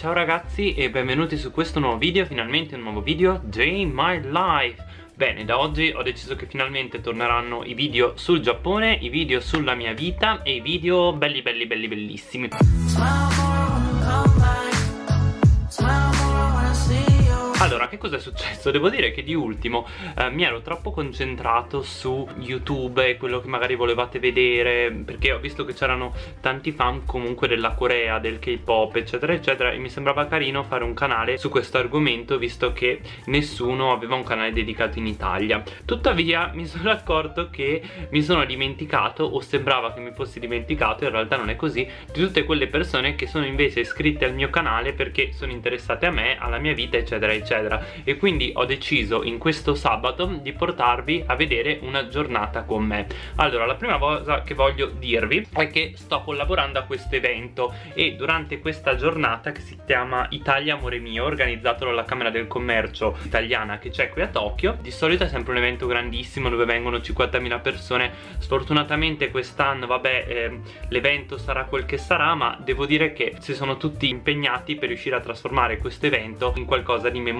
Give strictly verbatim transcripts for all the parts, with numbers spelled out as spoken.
Ciao ragazzi e benvenuti su questo nuovo video, finalmente un nuovo video, Day My Life. Bene, da oggi ho deciso che finalmente torneranno i video sul Giappone, i video sulla mia vita e i video belli belli belli bellissimi. Allora, che cosa è successo? Devo dire che di ultimo eh, mi ero troppo concentrato su YouTube e quello che magari volevate vedere, perché ho visto che c'erano tanti fan comunque della Corea, del K pop, eccetera eccetera, e mi sembrava carino fare un canale su questo argomento, visto che nessuno aveva un canale dedicato in Italia. Tuttavia mi sono accorto che mi sono dimenticato, o sembrava che mi fossi dimenticato, in realtà non è così, di tutte quelle persone che sono invece iscritte al mio canale perché sono interessate a me, alla mia vita, eccetera eccetera. E quindi ho deciso in questo sabato di portarvi a vedere una giornata con me. Allora, la prima cosa che voglio dirvi è che sto collaborando a questo evento, e durante questa giornata, che si chiama Italia Amore Mio, organizzato dalla Camera del Commercio italiana che c'è qui a Tokyo, di solito è sempre un evento grandissimo dove vengono cinquantamila persone. Sfortunatamente quest'anno, vabbè, eh, l'evento sarà quel che sarà, ma devo dire che si sono tutti impegnati per riuscire a trasformare questo evento in qualcosa di memorabile,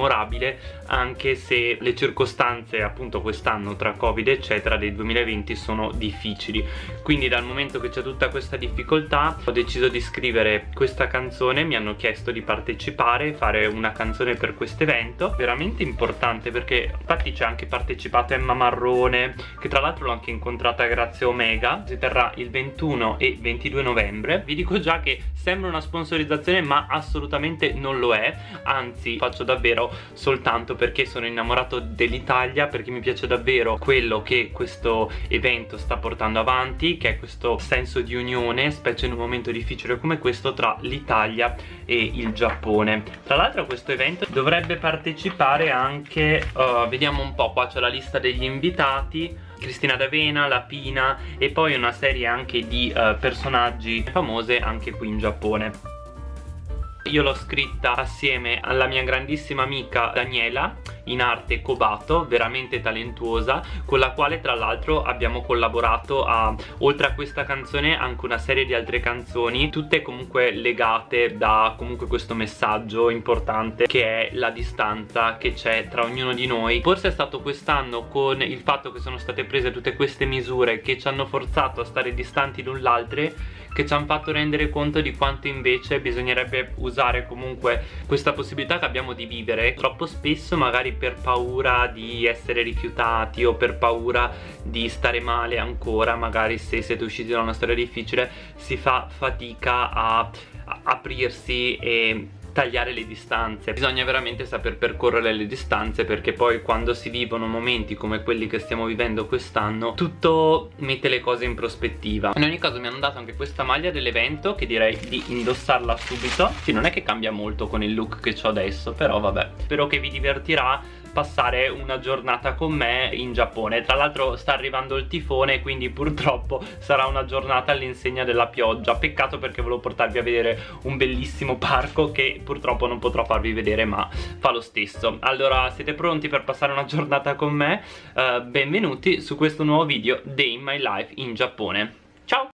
anche se le circostanze appunto quest'anno tra Covid eccetera del duemilaventi sono difficili. Quindi, dal momento che c'è tutta questa difficoltà, ho deciso di scrivere questa canzone. Mi hanno chiesto di partecipare, fare una canzone per questo evento veramente importante, perché infatti c'è anche partecipato Emma Marrone, che tra l'altro l'ho anche incontrata grazie a Omega. Si terrà il ventuno e ventidue novembre. Vi dico già che sembra una sponsorizzazione, ma assolutamente non lo è, anzi faccio davvero soltanto perché sono innamorato dell'Italia, perché mi piace davvero quello che questo evento sta portando avanti, che è questo senso di unione, specie in un momento difficile come questo, tra l'Italia e il Giappone. Tra l'altro a questo evento dovrebbe partecipare anche uh, vediamo un po', qua c'è la lista degli invitati: Cristina D'Avena, Lapina e poi una serie anche di uh, personaggi famose anche qui in Giappone. Io l'ho scritta assieme alla mia grandissima amica Daniela, in arte Cobato, veramente talentuosa, con la quale tra l'altro abbiamo collaborato a, oltre a questa canzone, anche una serie di altre canzoni, tutte comunque legate da comunque questo messaggio importante che è la distanza che c'è tra ognuno di noi. Forse è stato quest'anno, con il fatto che sono state prese tutte queste misure che ci hanno forzato a stare distanti l'un l'altro, che ci hanno fatto rendere conto di quanto invece bisognerebbe usare comunque questa possibilità che abbiamo di vivere. Troppo spesso, magari per paura di essere rifiutati o per paura di stare male ancora, magari se siete usciti da una storia difficile, si fa fatica a, a aprirsi e tagliare le distanze. Bisogna veramente saper percorrere le distanze, perché poi quando si vivono momenti come quelli che stiamo vivendo quest'anno, tutto mette le cose in prospettiva. In ogni caso mi hanno dato anche questa maglia dell'evento, che direi di indossarla subito. Sì, non è che cambia molto con il look che ho adesso, però vabbè. Spero che vi divertirà passare una giornata con me in Giappone. Tra l'altro sta arrivando il tifone, quindi purtroppo sarà una giornata all'insegna della pioggia. Peccato, perché volevo portarvi a vedere un bellissimo parco che purtroppo non potrò farvi vedere, ma fa lo stesso. Allora, siete pronti per passare una giornata con me? Uh, benvenuti su questo nuovo video, Day in My Life in Giappone. Ciao!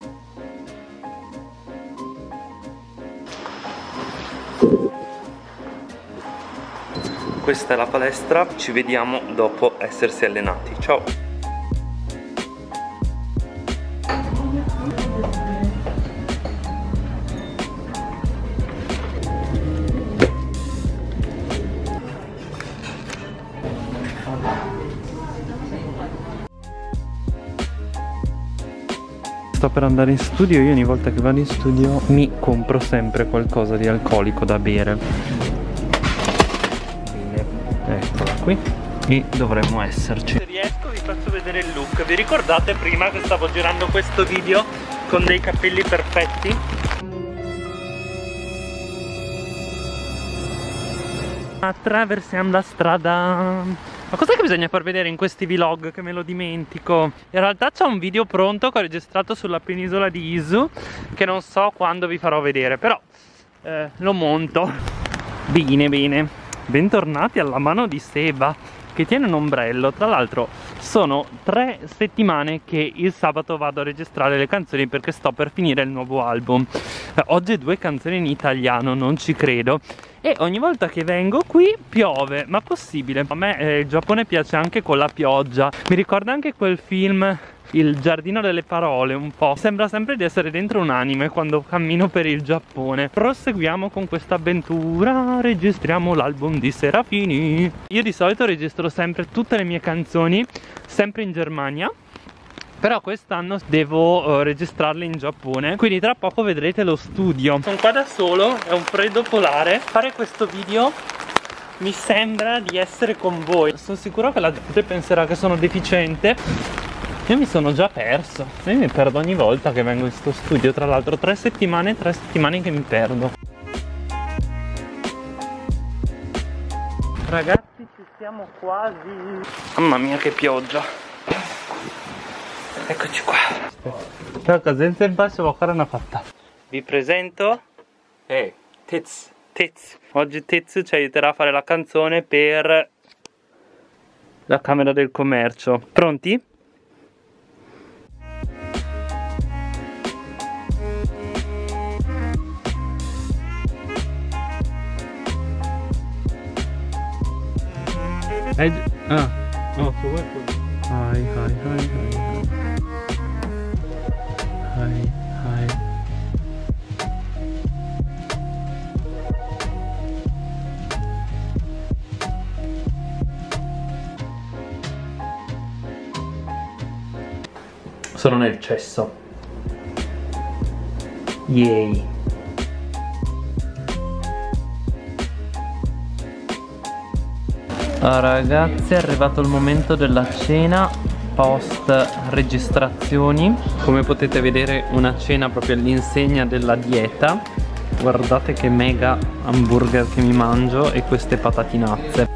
Questa è la palestra, ci vediamo dopo essersi allenati. Ciao! Sto per andare in studio. Io ogni volta che vado in studio mi compro sempre qualcosa di alcolico da bere. Eccola qui, e dovremmo esserci. Se riesco vi faccio vedere il look. Vi ricordate prima che stavo girando questo video con dei capelli perfetti? Attraversiamo la strada. Ma cos'è che bisogna far vedere in questi vlog, che me lo dimentico? In realtà c'è un video pronto che ho registrato sulla penisola di Izu, che non so quando vi farò vedere, però eh, lo monto. Bene bene, bentornati alla mano di Seba. che tiene un ombrello. Tra l'altro sono tre settimane che il sabato vado a registrare le canzoni perché sto per finire il nuovo album. eh, Oggi due canzoni in italiano, non ci credo. E ogni volta che vengo qui piove, ma possibile? A me eh, il Giappone piace anche con la pioggia. Mi ricorda anche quel film Il Giardino delle Parole un po'. Sembra sempre di essere dentro un anime quando cammino per il Giappone. Proseguiamo con questa avventura, registriamo l'album di Serafini. Io di solito registro sempre tutte le mie canzoni, sempre in Germania. Però quest'anno devo eh, registrarle in Giappone, quindi tra poco vedrete lo studio. Sono qua da solo, è un freddo polare. Fare questo video mi sembra di essere con voi. Sono sicuro che la gente penserà che sono deficiente. Io mi sono già perso. Io mi perdo ogni volta che vengo in questo studio. Tra l'altro tre settimane, tre settimane che mi perdo. Ragazzi, ci siamo quasi. Mamma mia che pioggia. Eccoci qua. Vi presento hey, Tiz. Tiz. Oggi Tiz ci aiuterà a fare la canzone per la Camera del Commercio. Pronti? Hey, ah, no, so what? Hi, hi, hi, hi. Sono nel cesso. Yay. Ah, ragazzi, è arrivato il momento della cena post registrazioni. Come potete vedere, una cena proprio all'insegna della dieta. Guardate che mega hamburger che mi mangio e queste patatinazze.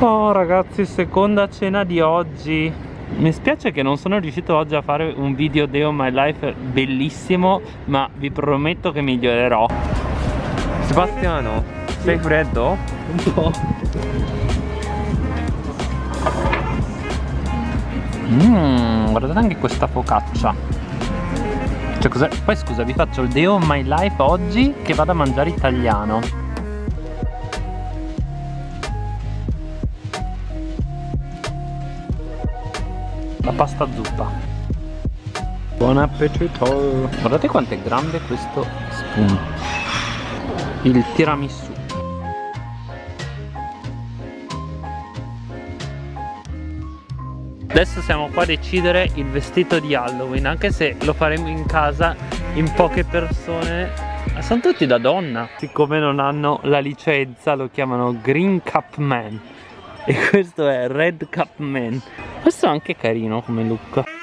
Oh ragazzi, seconda cena di oggi. Mi spiace che non sono riuscito oggi a fare un video Day of My Life bellissimo, ma vi prometto che migliorerò. Sebastiano, sei freddo? Un po'. Mmm, guardate anche questa focaccia. Cioè cos'è? Poi scusa, vi faccio il Day of My Life oggi che vado a mangiare italiano. La pasta zuppa. Buon appetito. Guardate quanto è grande questo spunto. Il tiramisù. Adesso siamo qua a decidere il vestito di Halloween, anche se lo faremo in casa in poche persone. Ma sono tutti da donna. Siccome non hanno la licenza lo chiamano Green Cap Man. E questo è Red Cap Man. Questo è anche carino come look.